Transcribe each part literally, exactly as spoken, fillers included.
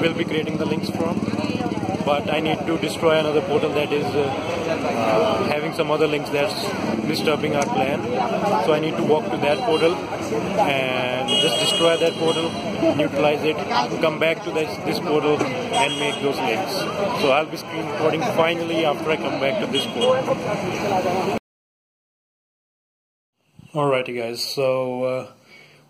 will be creating the links from, but I need to destroy another portal that is uh, uh, having some other links that's disturbing our plan. So I need to walk to that portal and just destroy that portal, neutralize it, come back to this, this portal and make those links. So I'll be screen recording finally after I come back to this portal. Alrighty guys, so uh,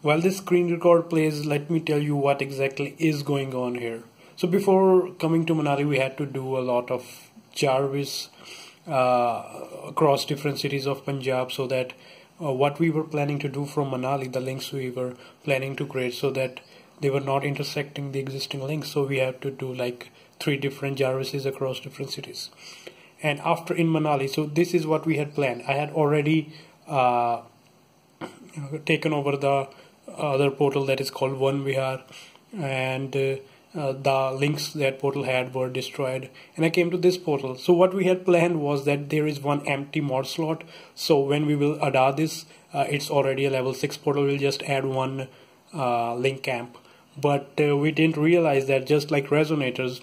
while this screen record plays, let me tell you what exactly is going on here. So before coming to Manali, we had to do a lot of Jarvis uh, across different cities of Punjab, so that uh, what we were planning to do from Manali, the links we were planning to create, so that they were not intersecting the existing links. So we had to do like three different Jarvises across different cities. And after in Manali, so this is what we had planned. I had already uh, taken over the other portal that is called One Vihar, and uh, uh, the links that portal had were destroyed, and I came to this portal. So what we had planned was that there is one empty mod slot, so when we will Ada this, uh, it's already a level six portal, we'll just add one uh, link camp. But uh, we didn't realize that just like resonators,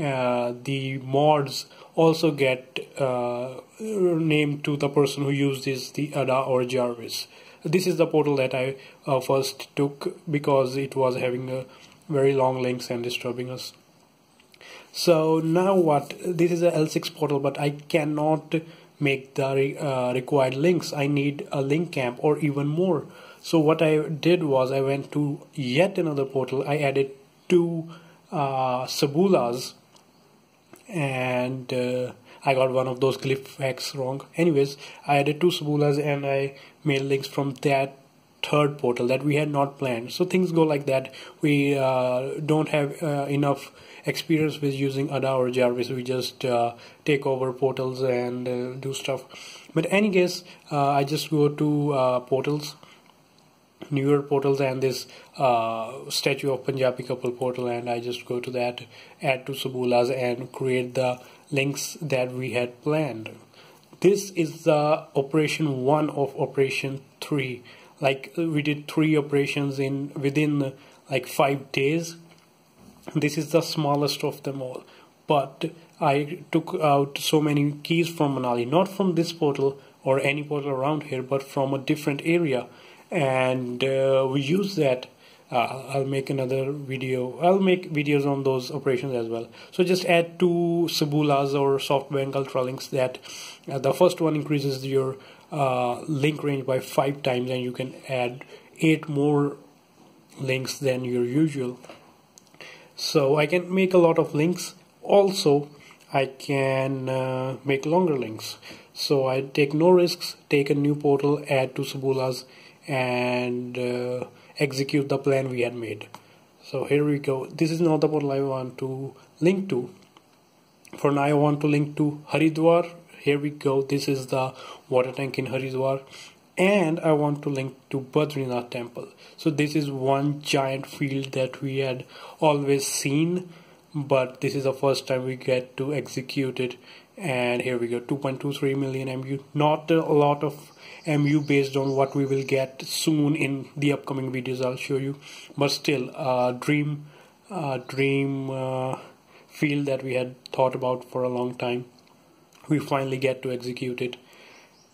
uh, the mods also get uh, named to the person who uses the Ada or Jarvis. This is the portal that I uh, first took because it was having a very long links and disturbing us. So now what? This is a L six portal, but I cannot make the re uh, required links. I need a link camp or even more. So what I did was I went to yet another portal. I added two uh, Sobulas, and uh, I got one of those glyph hacks wrong. Anyways, I added two Sobulas and I made links from that third portal that we had not planned. So things go like that. We uh, don't have uh, enough experience with using Ada or Jarvis. We just uh, take over portals and uh, do stuff. But any case, uh, I just go to uh, portals, newer portals, and this uh, statue of Punjabi couple portal, and I just go to that, add two Sobulas and create the links that we had planned. This is the operation one of operation three. Like we did three operations in within like five days. This is the smallest of them all. But I took out so many keys from Manali, not from this portal or any portal around here, but from a different area, and uh, we use that. Uh, I'll make another video. I'll make videos on those operations as well. So just add two Sobulas or softbank ultra links. That uh, the first one increases your uh, link range by five times, and you can add eight more links than your usual. So I can make a lot of links. Also, I can uh, make longer links. So I take no risks. Take a new portal, add two Sobulas, and uh, execute the plan we had made. So here we go. This is not the portal I want to link to. For now I want to link to Haridwar. Here we go. This is the water tank in Haridwar, and I want to link to Badrinath temple. So this is one giant field that we had always seen, but this is the first time we get to execute it. And here we go, two point two three million M U, not a lot of M U based on what we will get soon in the upcoming videos I'll show you, but still a uh, dream uh, dream uh, field that we had thought about for a long time. We finally get to execute it.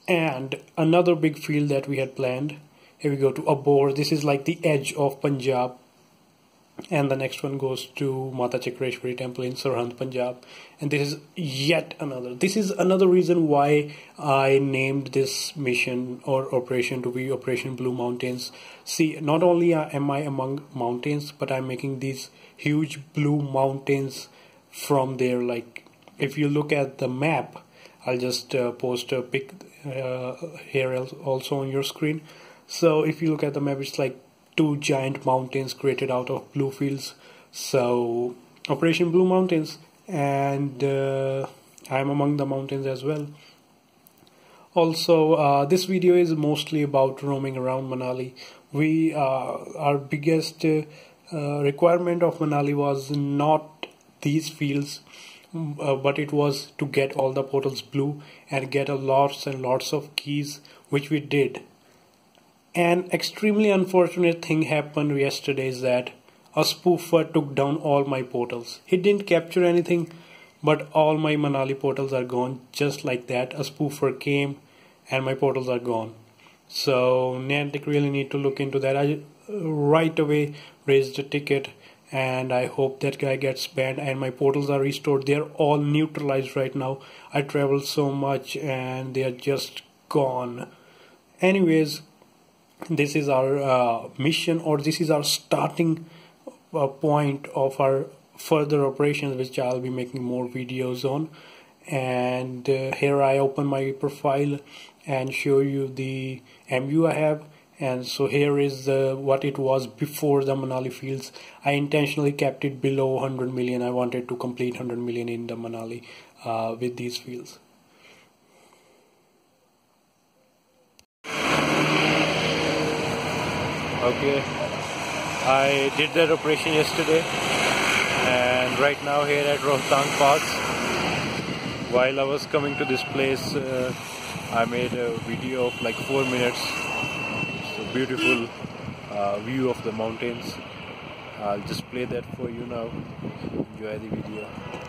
And another big field that we had planned, here we go to Abor. This is like the edge of Punjab, and the next one goes to Mata Chakreshwari temple in Sirhind, Punjab. And this is yet another. This is another reason why I named this mission or operation to be Operation Blue Mountains. See, not only am I among mountains, but I'm making these huge blue mountains from there. Like if you look at the map, I'll just uh, post a pic uh, here also on your screen. So if you look at the map, it's like two giant mountains created out of blue fields. So Operation Blue Mountains, and uh, I'm among the mountains as well. Also, uh, this video is mostly about roaming around Manali. We uh, our biggest uh, uh, requirement of Manali was not these fields, uh, but it was to get all the portals blue and get a lots and lots of keys, which we did. An extremely unfortunate thing happened yesterday, is that A spoofer took down all my portals. He didn't capture anything, but all my Manali portals are gone just like that. A spoofer came and my portals are gone. So Niantic really need to look into that. I right away raised a ticket and I hope that guy gets banned and my portals are restored. They are all neutralized right now. I traveled so much and they are just gone. Anyways, this is our uh, mission, or this is our starting uh, point of our further operations, which I'll be making more videos on. And uh, here I open my profile and show you the M U I have. And so here is the, what it was before the Manali fields. I intentionally kept it below one hundred million. I wanted to complete one hundred million in the Manali uh, with these fields. Okay, I did that operation yesterday, and right now here at Rohtang Pass, while I was coming to this place, uh, I made a video of like four minutes. Beautiful uh, view of the mountains. I'll just play that for you now. Enjoy the video.